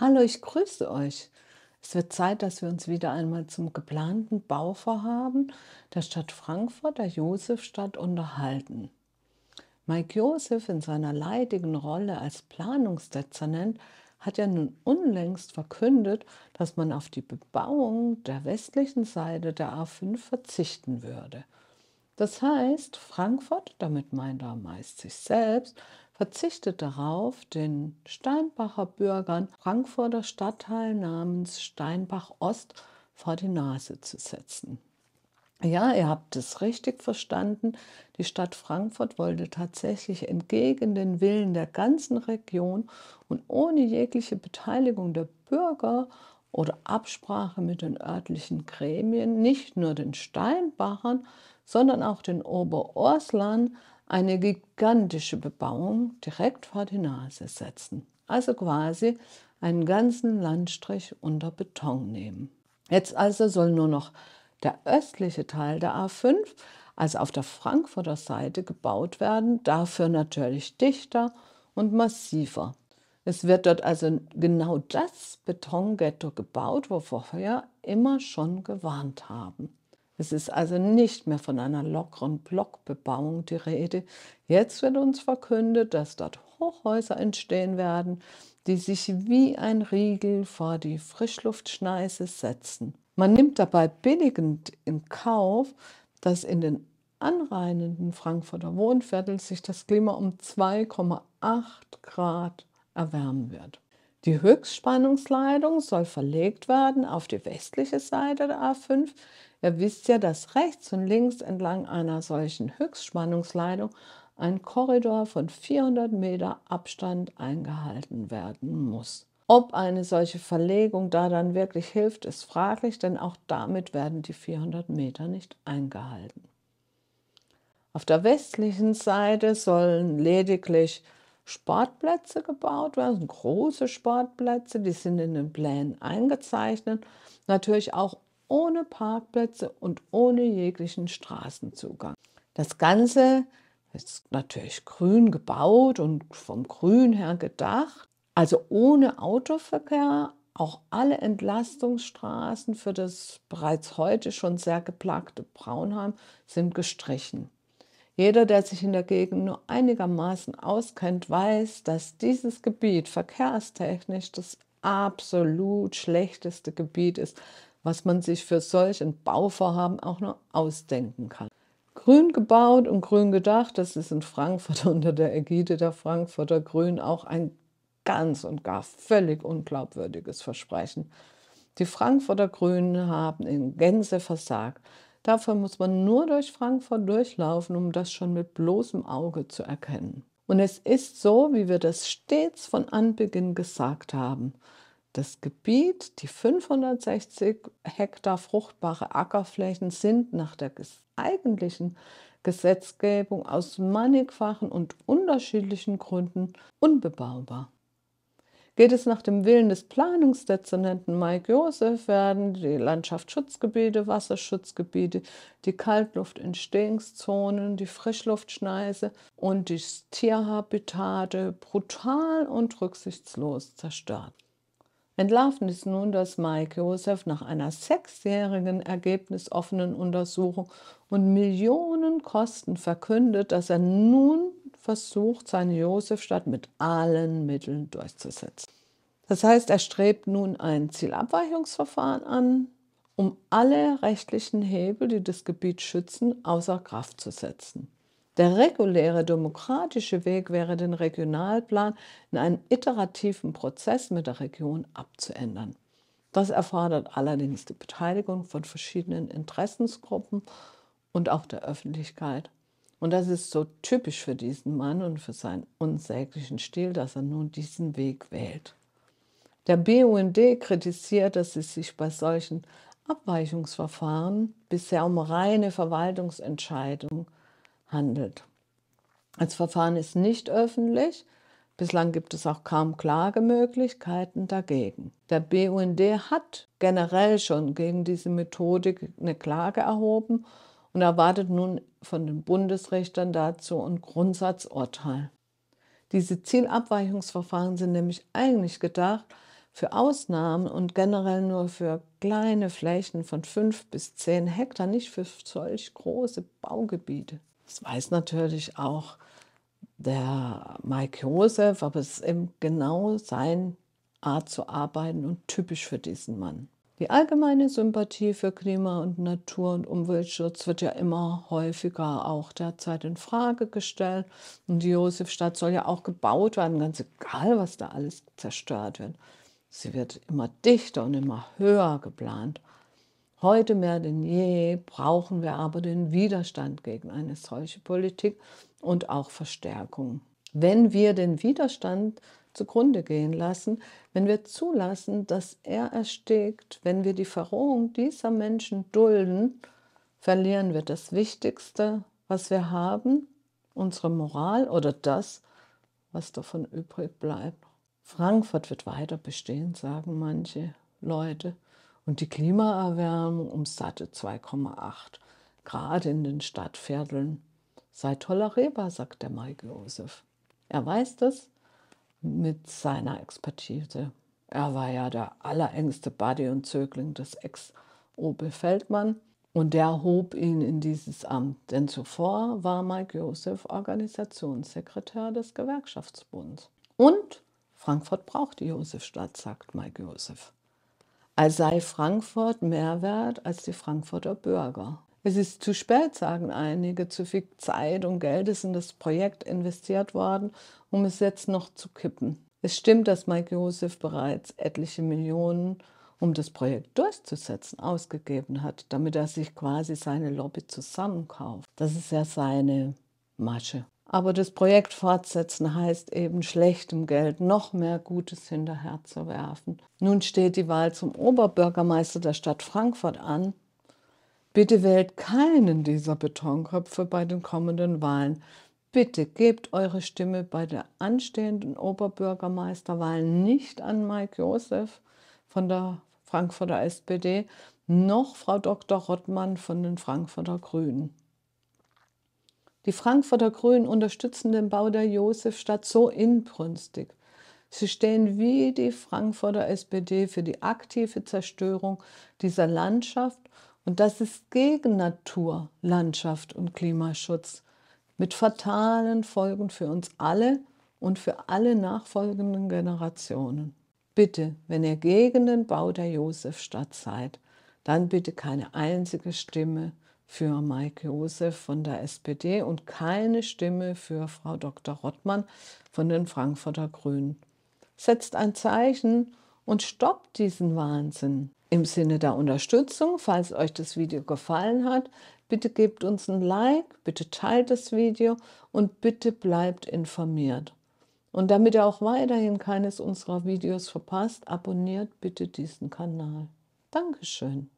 Hallo, ich grüße euch. Es wird Zeit, dass wir uns wieder einmal zum geplanten Bauvorhaben der Stadt Frankfurt, der Josefstadt, unterhalten. Mike Josef in seiner leidigen Rolle als Planungsdezernent hat ja nun unlängst verkündet, dass man auf die Bebauung der westlichen Seite der A5 verzichten würde. Das heißt, Frankfurt, damit meint er meist sich selbst, verzichtet darauf, den Steinbacher Bürgern Frankfurter Stadtteil namens Steinbach-Ost vor die Nase zu setzen. Ja, ihr habt es richtig verstanden, die Stadt Frankfurt wollte tatsächlich entgegen den Willen der ganzen Region und ohne jegliche Beteiligung der Bürger oder Absprache mit den örtlichen Gremien nicht nur den Steinbachern, sondern auch den Oberorslern eine gigantische Bebauung direkt vor die Nase setzen. Also quasi einen ganzen Landstrich unter Beton nehmen. Jetzt also soll nur noch der östliche Teil der A5, also auf der Frankfurter Seite, gebaut werden, dafür natürlich dichter und massiver. Es wird dort also genau das Betonghetto gebaut, wovor wir immer schon gewarnt haben. Es ist also nicht mehr von einer lockeren Blockbebauung die Rede. Jetzt wird uns verkündet, dass dort Hochhäuser entstehen werden, die sich wie ein Riegel vor die Frischluftschneise setzen. Man nimmt dabei billigend in Kauf, dass in den anrainenden Frankfurter Wohnvierteln sich das Klima um 2,8 Grad erwärmen wird. Die Höchstspannungsleitung soll verlegt werden auf die westliche Seite der A5. Ihr wisst ja, dass rechts und links entlang einer solchen Höchstspannungsleitung ein Korridor von 400 Meter Abstand eingehalten werden muss. Ob eine solche Verlegung da dann wirklich hilft, ist fraglich, denn auch damit werden die 400 Meter nicht eingehalten. Auf der westlichen Seite sollen lediglich Sportplätze gebaut werden, große Sportplätze, die sind in den Plänen eingezeichnet, natürlich auch ohne Parkplätze und ohne jeglichen Straßenzugang. Das Ganze ist natürlich grün gebaut und vom Grün her gedacht. Also ohne Autoverkehr, auch alle Entlastungsstraßen für das bereits heute schon sehr geplagte Praunheim sind gestrichen. Jeder, der sich in der Gegend nur einigermaßen auskennt, weiß, dass dieses Gebiet verkehrstechnisch das absolut schlechteste Gebiet ist, was man sich für solch ein Bauvorhaben auch nur ausdenken kann. Grün gebaut und grün gedacht, das ist in Frankfurt unter der Ägide der Frankfurter Grünen auch ein ganz und gar völlig unglaubwürdiges Versprechen. Die Frankfurter Grünen haben in Gänze versagt. Dafür muss man nur durch Frankfurt durchlaufen, um das schon mit bloßem Auge zu erkennen. Und es ist so, wie wir das stets von Anbeginn gesagt haben. Das Gebiet, die 560 Hektar fruchtbare Ackerflächen, sind nach der eigentlichen Gesetzgebung aus mannigfachen und unterschiedlichen Gründen unbebaubar. Geht es nach dem Willen des Planungsdezernenten Mike Josef, werden die Landschaftsschutzgebiete, Wasserschutzgebiete, die Kaltluftentstehungszonen, die Frischluftschneise und die Tierhabitate brutal und rücksichtslos zerstört. Entlarvend ist nun, dass Mike Josef nach einer 6-jährigen ergebnisoffenen Untersuchung und Millionen Kosten verkündet, dass er nun versucht, seine Josefstadt mit allen Mitteln durchzusetzen. Das heißt, er strebt nun ein Zielabweichungsverfahren an, um alle rechtlichen Hebel, die das Gebiet schützen, außer Kraft zu setzen. Der reguläre demokratische Weg wäre, den Regionalplan in einen iterativen Prozess mit der Region abzuändern. Das erfordert allerdings die Beteiligung von verschiedenen Interessensgruppen und auch der Öffentlichkeit. Und das ist so typisch für diesen Mann und für seinen unsäglichen Stil, dass er nun diesen Weg wählt. Der BUND kritisiert, dass es sich bei solchen Abweichungsverfahren bisher um reine Verwaltungsentscheidungen handelt. Das Verfahren ist nicht öffentlich. Bislang gibt es auch kaum Klagemöglichkeiten dagegen. Der BUND hat generell schon gegen diese Methodik eine Klage erhoben und erwartet nun von den Bundesrichtern dazu ein Grundsatzurteil. Diese Zielabweichungsverfahren sind nämlich eigentlich gedacht, für Ausnahmen und generell nur für kleine Flächen von 5 bis 10 Hektar, nicht für solch große Baugebiete. Das weiß natürlich auch der Mike Josef, aber es ist eben genau seine Art zu arbeiten und typisch für diesen Mann. Die allgemeine Sympathie für Klima und Natur und Umweltschutz wird ja immer häufiger auch derzeit in Frage gestellt. Und die Josefstadt soll ja auch gebaut werden, ganz egal, was da alles zerstört wird. Sie wird immer dichter und immer höher geplant. Heute mehr denn je brauchen wir aber den Widerstand gegen eine solche Politik und auch Verstärkung. Wenn wir den Widerstand zugrunde gehen lassen, wenn wir zulassen, dass er erstickt, wenn wir die Verrohung dieser Menschen dulden, verlieren wir das Wichtigste, was wir haben, unsere Moral oder das, was davon übrig bleibt. Frankfurt wird weiter bestehen, sagen manche Leute. Und die Klimaerwärmung um satte 2,8 Grad in den Stadtvierteln sei tolerierbar, sagt der Mike Josef. Er weiß das mit seiner Expertise. Er war ja der allerengste Buddy und Zögling des Ex-Obel Feldmann und der hob ihn in dieses Amt. Denn zuvor war Mike Josef Organisationssekretär des Gewerkschaftsbunds. Und Frankfurt braucht die Josefstadt, sagt Mike Josef. Als sei Frankfurt mehr wert als die Frankfurter Bürger. Es ist zu spät, sagen einige, zu viel Zeit und Geld ist in das Projekt investiert worden, um es jetzt noch zu kippen. Es stimmt, dass Mike Josef bereits etliche Millionen, um das Projekt durchzusetzen, ausgegeben hat, damit er sich quasi seine Lobby zusammenkauft. Das ist ja seine Masche. Aber das Projekt fortsetzen heißt eben, schlechtem Geld noch mehr Gutes hinterher zu werfen. Nun steht die Wahl zum Oberbürgermeister der Stadt Frankfurt an. Bitte wählt keinen dieser Betonköpfe bei den kommenden Wahlen. Bitte gebt eure Stimme bei der anstehenden Oberbürgermeisterwahl nicht an Mike Josef von der Frankfurter SPD, noch Frau Dr. Rottmann von den Frankfurter Grünen. Die Frankfurter Grünen unterstützen den Bau der Josefstadt so inbrünstig. Sie stehen wie die Frankfurter SPD für die aktive Zerstörung dieser Landschaft. Und das ist gegen Natur, Landschaft und Klimaschutz mit fatalen Folgen für uns alle und für alle nachfolgenden Generationen. Bitte, wenn ihr gegen den Bau der Josefstadt seid, dann bitte keine einzige Stimme für Mike Josef von der SPD und keine Stimme für Frau Dr. Rottmann von den Frankfurter Grünen. Setzt ein Zeichen und stoppt diesen Wahnsinn. Im Sinne der Unterstützung, falls euch das Video gefallen hat, bitte gebt uns ein Like, bitte teilt das Video und bitte bleibt informiert. Und damit ihr auch weiterhin keines unserer Videos verpasst, abonniert bitte diesen Kanal. Dankeschön.